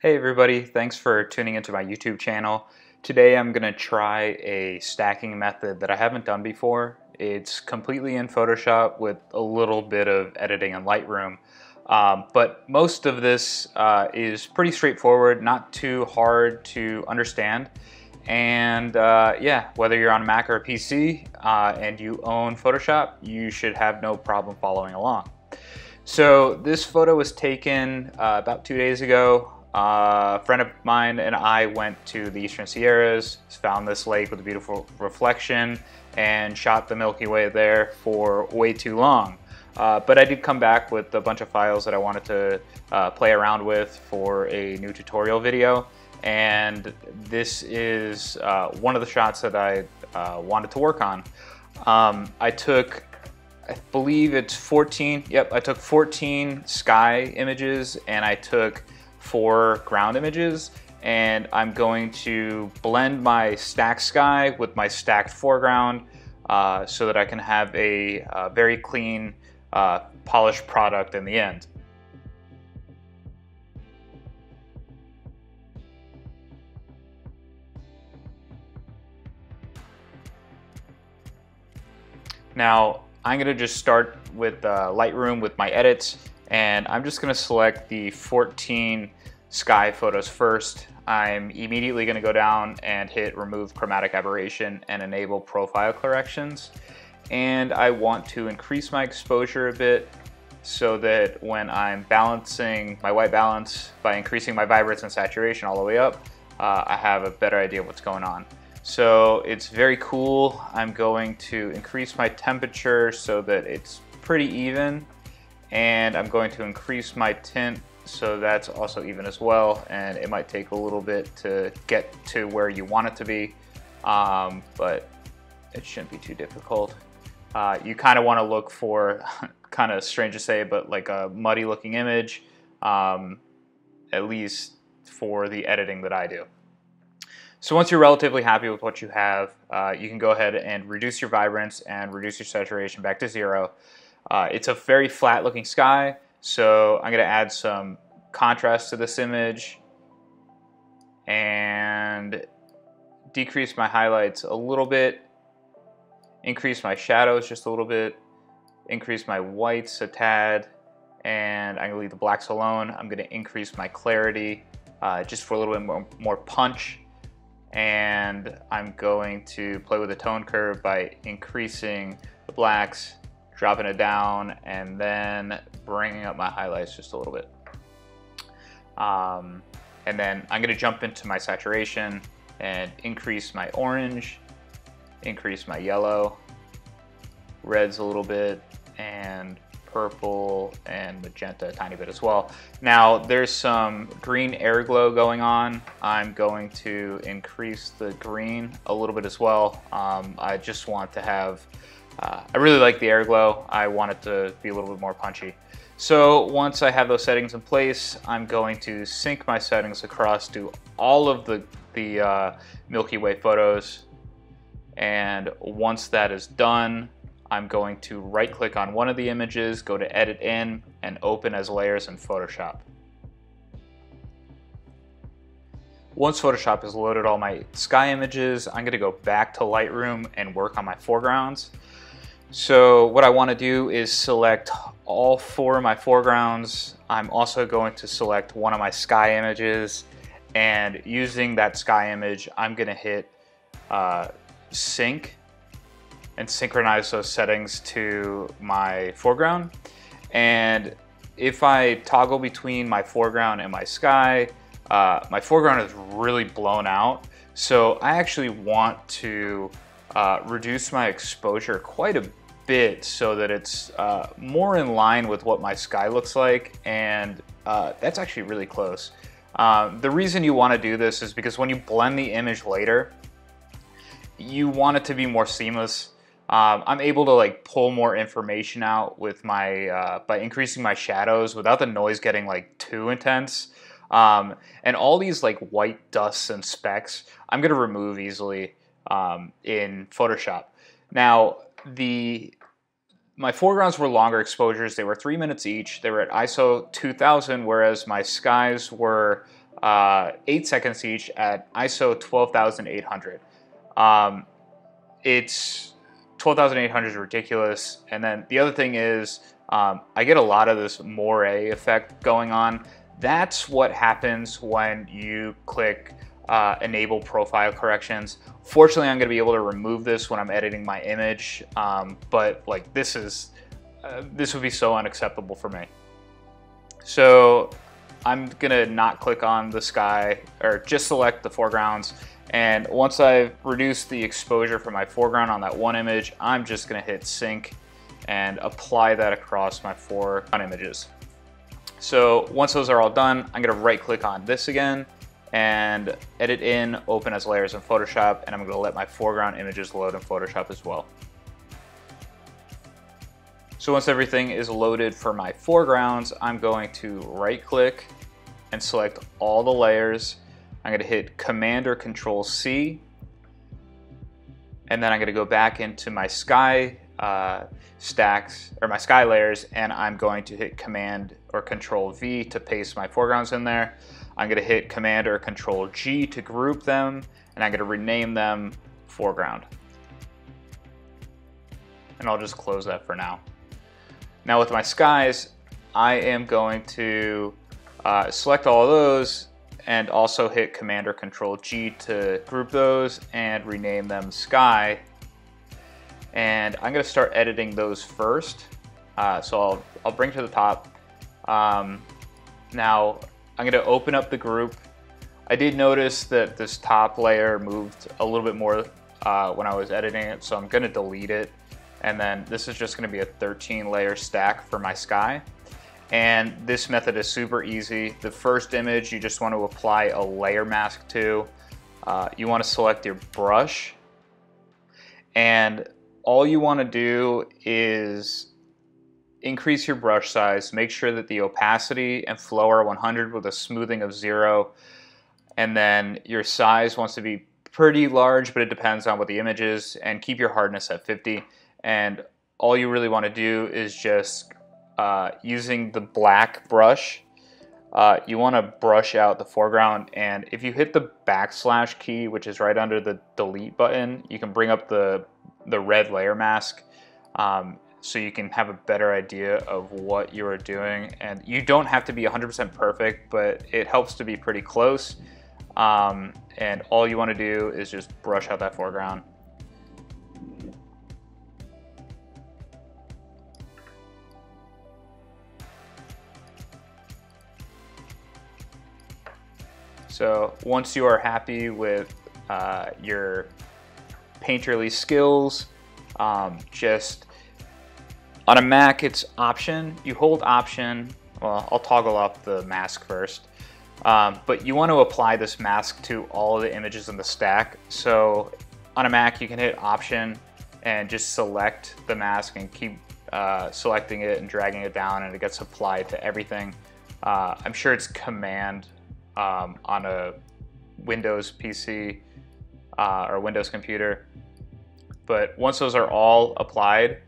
Hey everybody, thanks for tuning into my YouTube channel. Today I'm going to try a stacking method that I haven't done before. It's completely in Photoshop with a little bit of editing in Lightroom. But most of this is pretty straightforward, not too hard to understand. And yeah, whether you're on a Mac or a PC and you own Photoshop, you should have no problem following along. So this photo was taken about 2 days ago. A friend of mine and I went to the Eastern Sierras, found this lake with a beautiful reflection, and shot the Milky Way there for way too long. But I did come back with a bunch of files that I wanted to play around with for a new tutorial video. And this is one of the shots that I wanted to work on. I took, I believe it's 14. Yep, I took 14 sky images and I took 4 ground images, and I'm going to blend my stacked sky with my stacked foreground so that I can have a very clean, polished product in the end. Now, I'm gonna just start with Lightroom with my edits, and I'm just gonna select the 14 sky photos first. I'm immediately gonna go down and hit remove chromatic aberration and enable profile corrections. And I want to increase my exposure a bit so that when I'm balancing my white balance by increasing my vibrance and saturation all the way up, I have a better idea of what's going on. So it's very cool. I'm going to increase my temperature so that it's pretty even. And I'm going to increase my tint so that's also even as well, and it might take a little bit to get to where you want it to be, but it shouldn't be too difficult. You kind of want to look for, kind of strange to say, but like a muddy looking image, at least for the editing that I do. So once you're relatively happy with what you have, you can go ahead and reduce your vibrance and reduce your saturation back to 0. It's a very flat looking sky, so I'm going to add some contrast to this image and decrease my highlights a little bit, increase my shadows just a little bit, increase my whites a tad, and I'm going to leave the blacks alone. I'm going to increase my clarity just for a little bit more punch, and I'm going to play with the tone curve by increasing the blacks, dropping it down, and then bringing up my highlights just a little bit. And then I'm gonna jump into my saturation and increase my orange, increase my yellow, reds a little bit, and purple and magenta a tiny bit as well. Now there's some green air glow going on. I'm going to increase the green a little bit as well. I just want to have, I really like the air glow. I want it to be a little bit more punchy. So once I have those settings in place, I'm going to sync my settings across to all of the Milky Way photos. And once that is done, I'm going to right click on one of the images, go to edit in, and open as layers in Photoshop. Once Photoshop has loaded all my sky images, I'm gonna go back to Lightroom and work on my foregrounds. So what I want to do is select all 4 of my foregrounds. I'm also going to select one of my sky images, and using that sky image, I'm going to hit sync and synchronize those settings to my foreground. And if I toggle between my foreground and my sky, my foreground is really blown out. So I actually want to reduce my exposure quite a bit so that it's more in line with what my sky looks like, and that's actually really close. The reason you want to do this is because when you blend the image later, you want it to be more seamless. I'm able to like pull more information out with my by increasing my shadows without the noise getting like too intense. And all these like white dusts and specks, I'm gonna remove easily in Photoshop. Now, my foregrounds were longer exposures. They were 3 minutes each. They were at ISO 2000, whereas my skies were 8 seconds each at ISO 12,800. It's 12,800 is ridiculous. And then the other thing is I get a lot of this moire effect going on. That's what happens when you click enable profile corrections. Fortunately, I'm gonna be able to remove this when I'm editing my image, but like this is, this would be so unacceptable for me. So I'm gonna not click on the sky or just select the foregrounds. And once I've reduced the exposure for my foreground on that one image, I'm just gonna hit sync and apply that across my four images. So once those are all done, I'm gonna right click on this again and edit in, open as layers in Photoshop, and I'm gonna let my foreground images load in Photoshop as well. So once everything is loaded for my foregrounds, I'm going to right click and select all the layers. I'm gonna hit Command or Control C, and then I'm gonna go back into my sky stacks or my sky layers, and I'm going to hit Command or Control V to paste my foregrounds in there. I'm gonna hit Command or Control G to group them, and I'm gonna rename them foreground. And I'll just close that for now. Now with my skies, I am going to select all of those and also hit Command or Control G to group those and rename them sky. And I'm gonna start editing those first. So I'll bring to the top. Now I'm gonna open up the group. I did notice that this top layer moved a little bit more when I was editing it, so I'm gonna delete it. And then this is just gonna be a 13 layer stack for my sky. And this method is super easy. The first image, you just want to apply a layer mask to. You want to select your brush, and all you want to do is increase your brush size, make sure that the opacity and flow are 100 with a smoothing of 0. And then your size wants to be pretty large, but it depends on what the image is, and keep your hardness at 50. And all you really want to do is just using the black brush, you want to brush out the foreground. And if you hit the backslash key, which is right under the delete button, you can bring up the red layer mask, so you can have a better idea of what you are doing. And you don't have to be 100% perfect, but it helps to be pretty close. And all you want to do is just brush out that foreground. So once you are happy with your painterly skills, just on a Mac, it's Option. You hold Option. Well, I'll toggle off the mask first, but you want to apply this mask to all of the images in the stack. So on a Mac, you can hit Option and just select the mask and keep selecting it and dragging it down, and it gets applied to everything. I'm sure it's Command. On a Windows PC or Windows computer. But once those are all applied,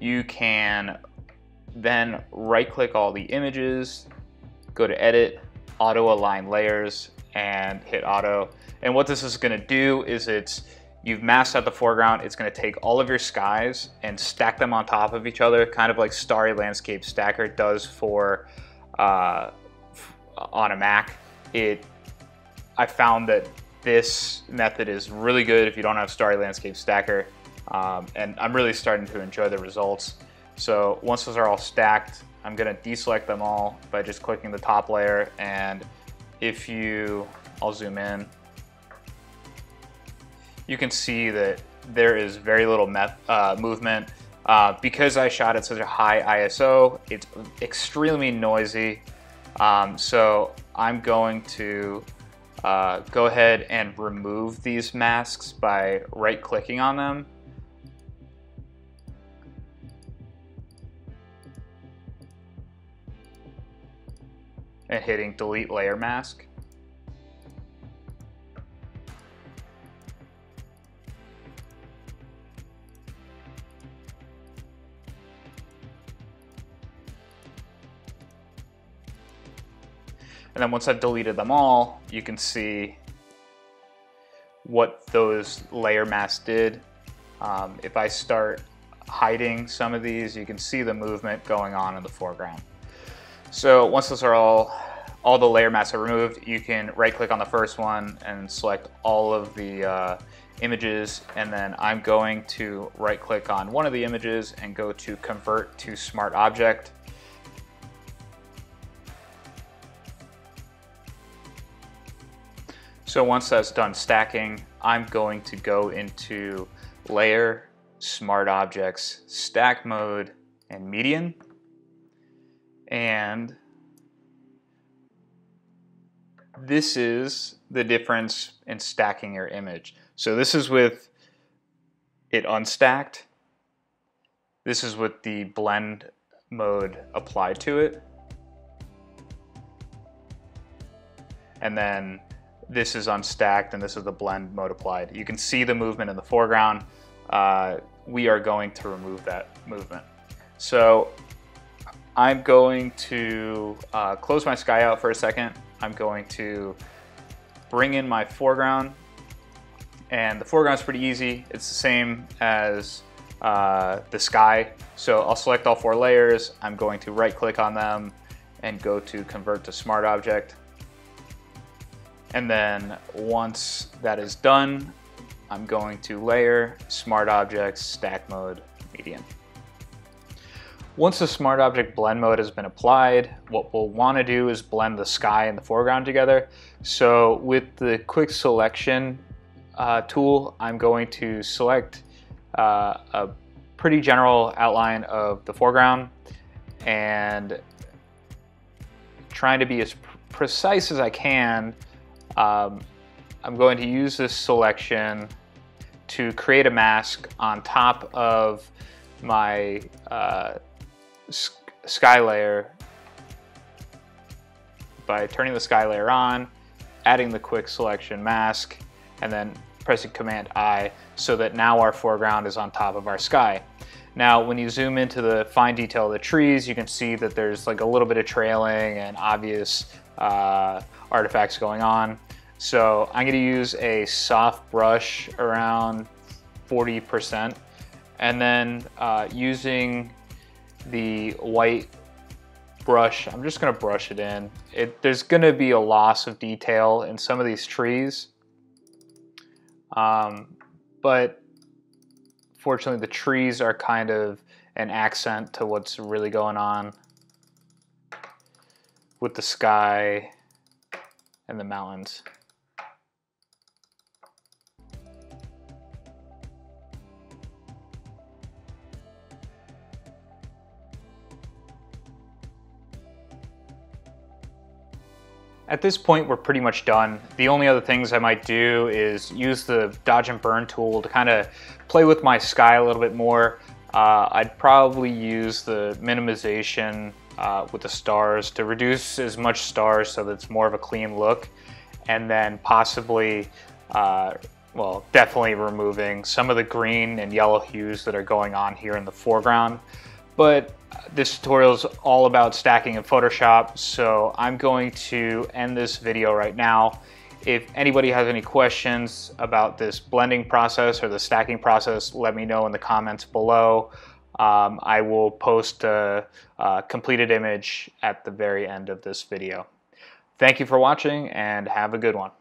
you can then right click all the images, go to edit, auto align layers, and hit auto. And what this is gonna do is you've masked out the foreground, it's gonna take all of your skies and stack them on top of each other, kind of like Starry Landscape Stacker does for on a Mac. I found that this method is really good if you don't have Starry Landscape Stacker, and I'm really starting to enjoy the results. So once those are all stacked, I'm gonna deselect them all by just clicking the top layer, and I'll zoom in. You can see that there is very little movement. Because I shot at such a high ISO, it's extremely noisy. So I'm going to go ahead and remove these masks by right-clicking on them. And hitting delete layer mask. And then once I've deleted them all, you can see what those layer masks did. If I start hiding some of these, you can see the movement going on in the foreground. So once those are all the layer masks are removed, you can right click on the first one and select all of the images. And then I'm going to right click on one of the images and go to Convert to Smart Object. So once that's done stacking, I'm going to go into Layer, Smart Objects, Stack Mode, and Median. And this is the difference in stacking your image. So this is with it unstacked. This is with the blend mode applied to it. And then this is unstacked and this is the blend mode applied. You can see the movement in the foreground. We are going to remove that movement. So I'm going to close my sky out for a second. I'm going to bring in my foreground, and the foreground's pretty easy. It's the same as the sky. So I'll select all four layers. I'm going to right click on them and go to Convert to Smart Object. And then once that is done, I'm going to Layer, Smart Objects, Stack Mode, Median. Once the Smart Object blend mode has been applied, what we'll want to do is blend the sky and the foreground together. So with the Quick Selection tool, I'm going to select a pretty general outline of the foreground and trying to be as precise as I can. I'm going to use this selection to create a mask on top of my sky layer by turning the sky layer on, adding the Quick Selection mask, and then pressing Command I so that now our foreground is on top of our sky. Now, when you zoom into the fine detail of the trees, you can see that there's like a little bit of trailing and obvious artifacts going on. So I'm gonna use a soft brush around 40%, and then using the white brush, I'm just gonna brush it in. There's gonna be a loss of detail in some of these trees, but fortunately the trees are kind of an accent to what's really going on with the sky and the mountains. At this point, we're pretty much done. The only other things I might do is use the dodge and burn tool to kind of play with my sky a little bit more. I'd probably use the minimization with the stars to reduce as much stars so that it's more of a clean look. And then possibly, well, definitely removing some of the green and yellow hues that are going on here in the foreground. But this tutorial is all about stacking in Photoshop, so I'm going to end this video right now. If anybody has any questions about this blending process or the stacking process, let me know in the comments below. I will post a completed image at the very end of this video. Thank you for watching and have a good one.